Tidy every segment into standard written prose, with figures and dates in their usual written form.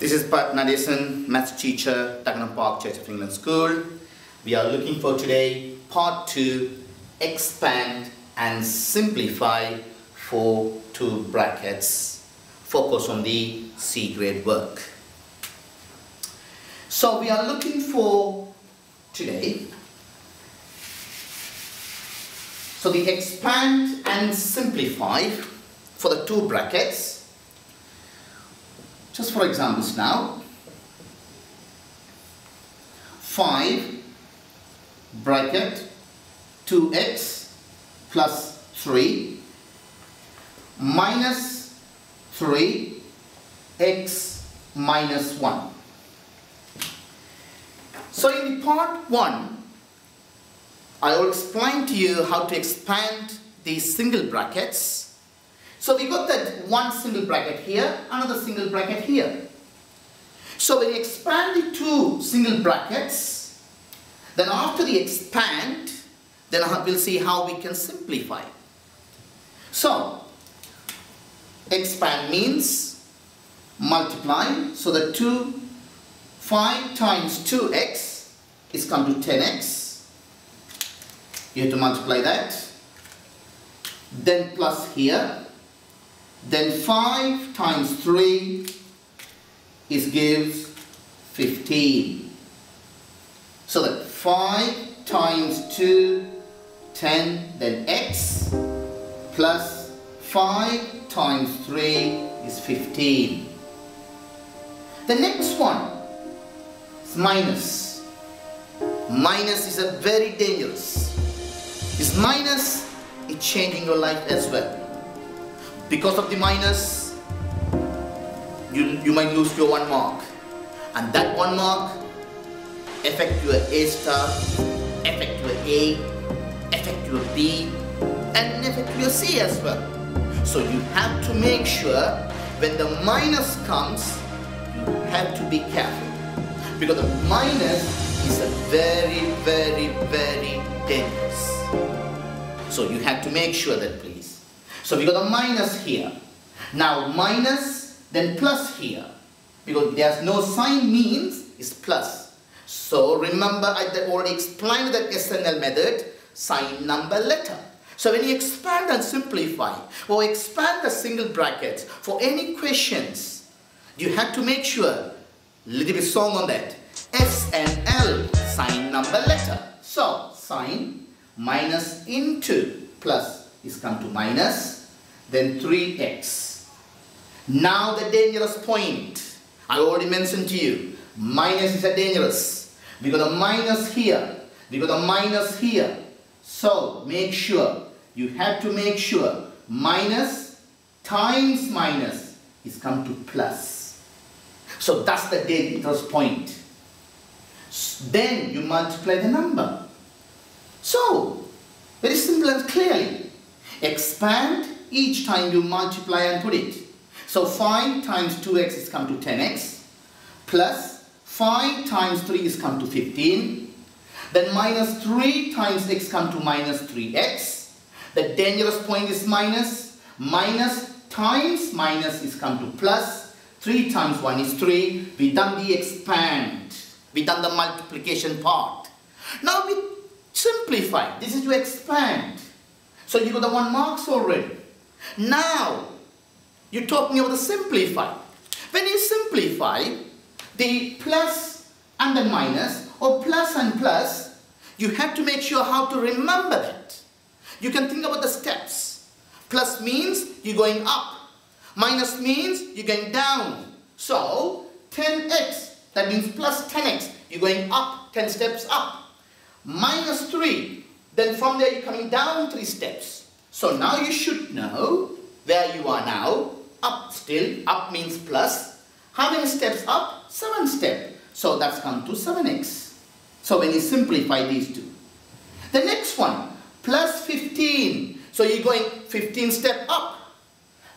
This is Pat Nadesan, maths teacher, Dagenham Park Church of England School. We are looking for today part 2, expand and simplify for 2 brackets. Focus on the C grade work. So we are looking for today. So the expand and simplify for the 2 brackets. Just for examples now, 5 bracket 2x plus 3 minus 3x minus 1. So in part 1, I will explain to you how to expand these single brackets. So we got that one single bracket here, another single bracket here. So when you expand the 2 single brackets, then after the expand, then we'll see how we can simplify. So expand means multiply. So the 5 times 2x is come to 10x. You have to multiply that. Then plus here. Then 5 times 3 gives 15. So that 5 times 2, 10, then x plus 5 times 3 is 15. The next one is minus. Minus is a very dangerous. It's minus, it's changing your life as well. Because of the minus, you might lose your 1 mark, and that 1 mark affect your A star, affect your A, affect your B, and affect your C as well. So you have to make sure when the minus comes, you have to be careful, because the minus is a very, very, very dangerous. So you have to make sure that, please. So we got a minus here. Now minus, then plus here. Because there's no sign means it's plus. So remember, I already explained that SNL method, sign, number, letter. So when you expand and simplify, or expand the single brackets for any questions, you have to make sure, little bit strong on that, SNL, sign, number, letter. So sign, minus into plus is come to minus, then 3x. Now the dangerous point, I already mentioned to you, minus is a dangerous. We got a minus here, we got a minus here. So make sure, you have to make sure, minus times minus is come to plus. So that's the dangerous point. Then you multiply the number. So, very simple and clearly. Expand each time you multiply and put it. So 5 times 2x is come to 10x, plus 5 times 3 is come to 15, then minus 3 times x come to minus 3x. The dangerous point is minus. Minus times minus is come to plus. 3 times 1 is 3. We done the expand. We done the multiplication part. Now we simplify. This is to expand. So you got the 1 marks already. Now, you're talking about the simplify. When you simplify, the plus and the minus, or plus and plus, you have to make sure how to remember that. You can think about the steps. Plus means you're going up. Minus means you're going down. So, 10x, that means plus 10x. You're going up, 10 steps up. Minus 3. Then from there you're coming down 3 steps. So now you should know where you are now. Up still, up means plus. How many steps up? 7 steps. So that's come to 7x. So when you simplify these 2. The next one, plus 15. So you're going 15 steps up.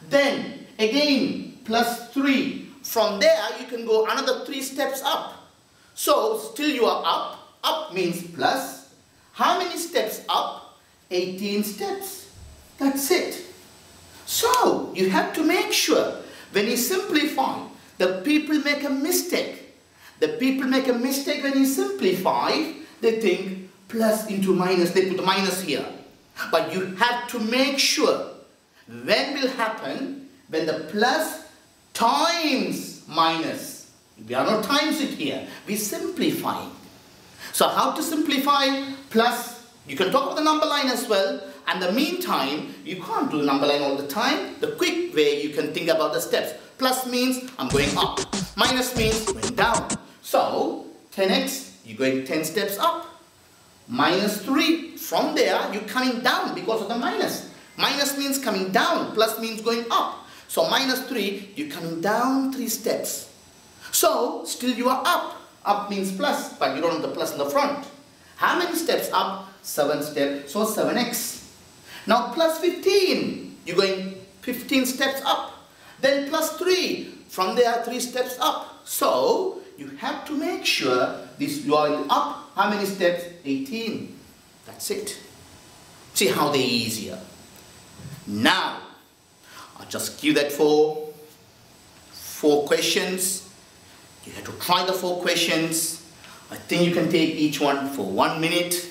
Then again, plus 3. From there you can go another 3 steps up. So still you are up. Up means plus. How many steps up? 18 steps. That's it. So, you have to make sure when you simplify, The people make a mistake. The people make a mistake when you simplify. They think plus into minus. They put a minus here. But you have to make sure when will happen when the plus times minus. We are not times it here. We simplify. So how to simplify plus? You can talk about the number line as well. And the meantime, you can't do number line all the time. The quick way you can think about the steps. Plus means I'm going up. Minus means going down. So 10x, you're going 10 steps up. Minus 3, from there you're coming down because of the minus. Minus means coming down. Plus means going up. So minus 3, you're coming down 3 steps. So still you are up. Up means plus, but you don't have the plus in the front. How many steps up? 7 steps, so 7x. Now plus 15, you're going 15 steps up. Then plus 3, from there 3 steps up. So you have to make sure this you are up. How many steps? 18. That's it. See how they're easier. Now, I'll just give that for 4 questions. You have to try the 4 questions. I think you can take each one for 1 minute.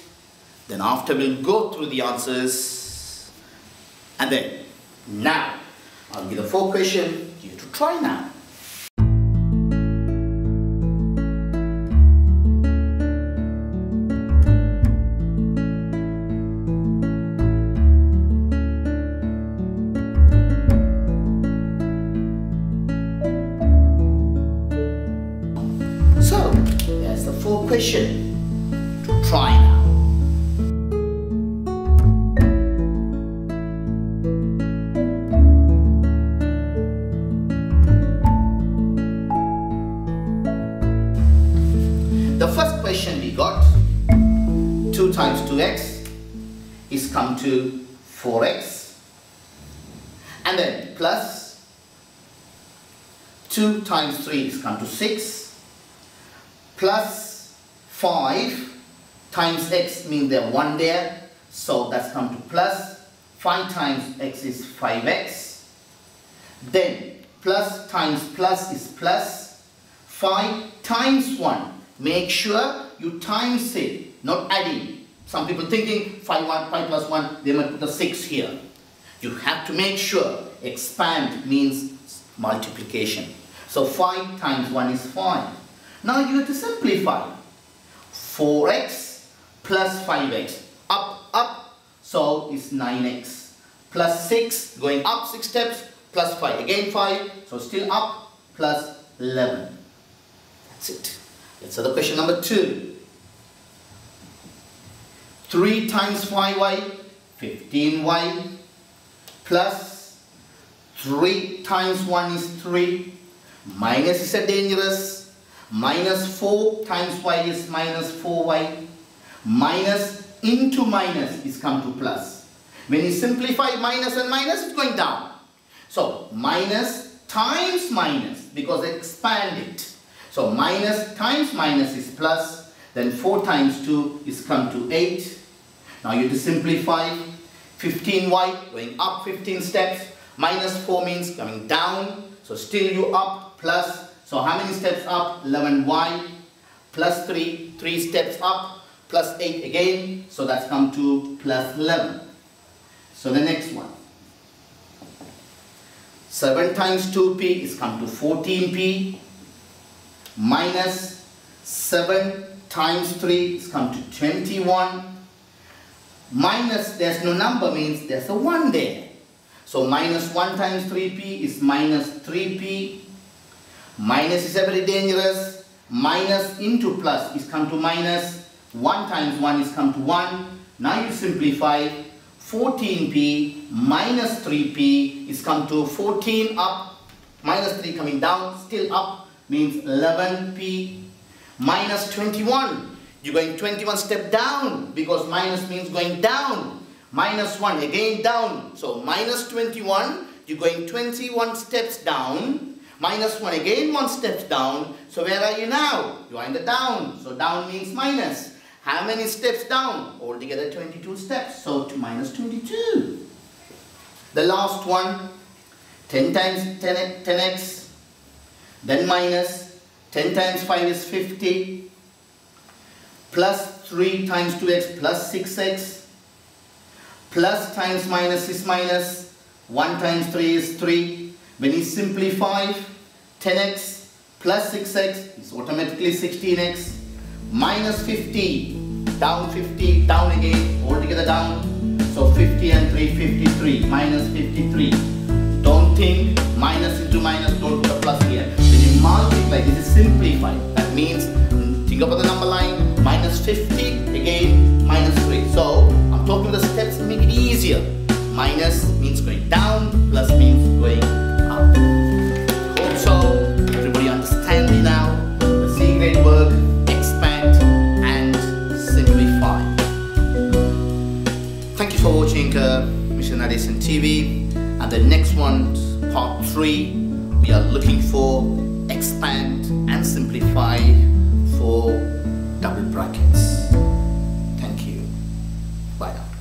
Then after we'll go through the answers. And then, now, I'll give the 4 question. You have to try now. So, there's the 4 question to try now. The first question we got, 2 times 2x is come to 4x, and then plus 2 times 3 is come to 6, plus 5 times x means there 1 there, so that's come to plus, 5 times x is 5x, then plus times plus is plus, 5 times 1. Make sure you times it, not adding. Some people thinking 5 plus 1, they might put the 6 here. You have to make sure expand means multiplication. So 5 times 1 is 5. Now you have to simplify. 4x plus 5x. Up, up, so it's 9x. Plus 6, going up 6 steps, plus 5. Again 5, so still up, plus 11. That's it. So the question number 2, 3 times 5y, 15y, plus 3 times 1 is 3, minus is a dangerous, minus 4 times y is minus 4y, minus into minus is come to plus. When you simplify minus and minus, it's going down. So minus times minus, because expand it. So minus times minus is plus, then 4 times 2 is come to 8. Now you have to simplify. 15y going up 15 steps, minus 4 means coming down, so still you up, plus, so how many steps up? 11y, plus 3, 3 steps up, plus 8 again, so that's come to plus 11. So the next one, 7 times 2p is come to 14p, minus 7 times 3 is come to 21, minus there's no number means there's a 1 there, so minus 1 times 3p is minus 3p, minus is very dangerous, minus into plus is come to minus, 1 times 1 is come to 1, now you simplify, 14p minus 3p is come to 14 up, minus 3 coming down, still up, means 11p minus 21. You're going 21 step down because minus means going down. Minus 1 again down. So minus 21, you're going 21 steps down. Minus 1 again 1 step down. So where are you now? You are in the down. So down means minus. How many steps down? Altogether 22 steps. So to minus 22. The last one, 10 times 10x Then minus 10 times 5 is 50, plus 3 times 2x plus 6x, plus times minus is minus, 1 times 3 is 3. When you simplify, 10x plus 6x is automatically 16x, minus 50, down again, altogether down. So 50 and 3, 53, minus 53. Don't think minus into minus, don't put a plus here. Multiply, this is simplified. That means, think about the number line, minus 50, again, minus 3. So, I'm talking the steps to make it easier. Minus means going down, plus means going up. Hope so. Everybody understand me now. The C grade work, expand and simplify. Thank you for watching Mr. Nadesan TV. And the next one, part 3, we are looking for expand and simplify for double brackets. Thank you. Bye now.